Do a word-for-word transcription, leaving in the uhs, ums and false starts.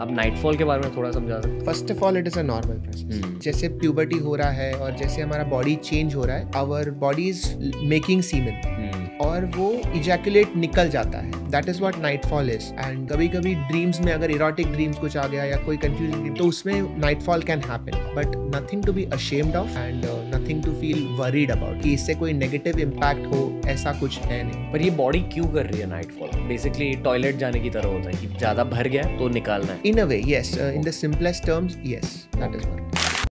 आप नाइटफॉल के बारे में थोड़ा समझा सकते हैं? First of all it is a normal process. जैसे प्यूबर्टी हो रहा है और जैसे हमारा बॉडी चेंज हो रहा है, our body is making semen और वो इजैकुलेट निकल जाता है. That is what nightfall is. And कभी कभी ड्रीम्स में अगर इरोटिक ड्रीम्स कुछ आ गया या कोई कंफ्यूजिंग ड्रीम, तो उसमें nightfall can happen, but nothing to be ashamed of and nothing to feel worried about कि इससे कोई नेगेटिव इम्पैक्ट हो, ऐसा कुछ है नहीं. पर ये बॉडी क्यों कर रही है नाइटफॉल? बेसिकली टॉयलेट जाने की तरह होता है कि ज्यादा भर गया तो निकालना है. In a way, yes. In the simplest terms, yes, that is what.